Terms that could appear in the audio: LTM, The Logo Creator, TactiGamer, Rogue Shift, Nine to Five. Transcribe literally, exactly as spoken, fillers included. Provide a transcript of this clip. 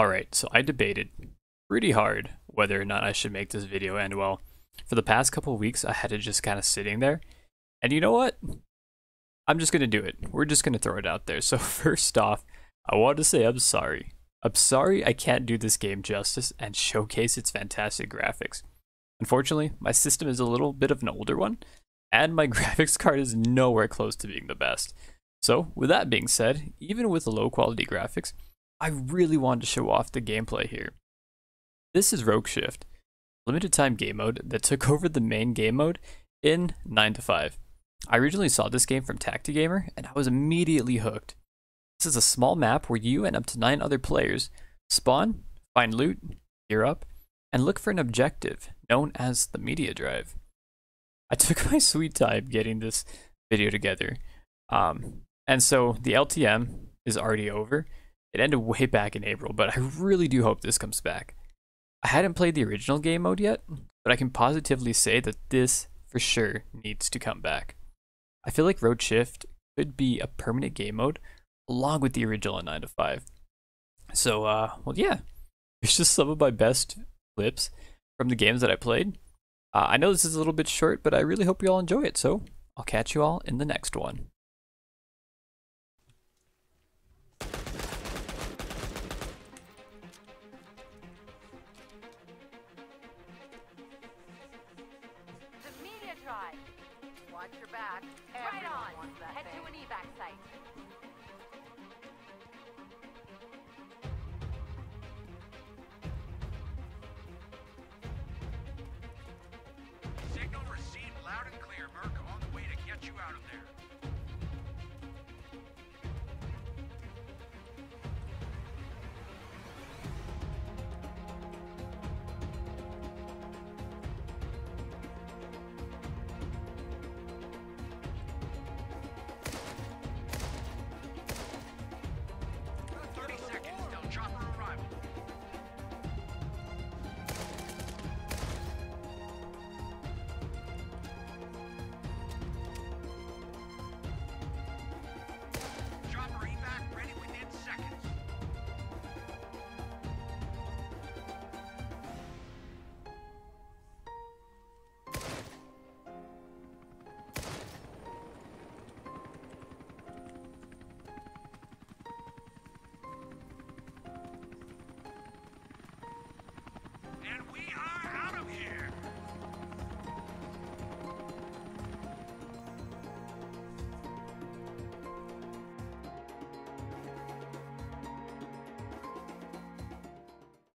Alright, so I debated pretty hard whether or not I should make this video, and well, for the past couple of weeks I had it just kind of sitting there, and you know what? I'm just going to do it. We're just going to throw it out there. So first off, I want to say I'm sorry. I'm sorry I can't do this game justice and showcase its fantastic graphics. Unfortunately, my system is a little bit of an older one, and my graphics card is nowhere close to being the best. So with that being said, even with the low quality graphics, I really wanted to show off the gameplay here. This is Rogue Shift, limited time game mode that took over the main game mode in nine to five. I originally saw this game from TactiGamer and I was immediately hooked. This is a small map where you and up to nine other players spawn, find loot, gear up, and look for an objective known as the media drive. I took my sweet time getting this video together, um, and so the L T M is already over. It ended way back in April, but I really do hope this comes back. I hadn't played the original game mode yet, but I can positively say that this for sure needs to come back. I feel like Rogue Shift could be a permanent game mode along with the original nine to five. So, uh, well, yeah, it's just some of my best clips from the games that I played. Uh, I know this is a little bit short, but I really hope you all enjoy it, so I'll catch you all in the next one. The media drive. Watch your back.